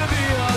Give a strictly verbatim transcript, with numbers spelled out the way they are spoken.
to be a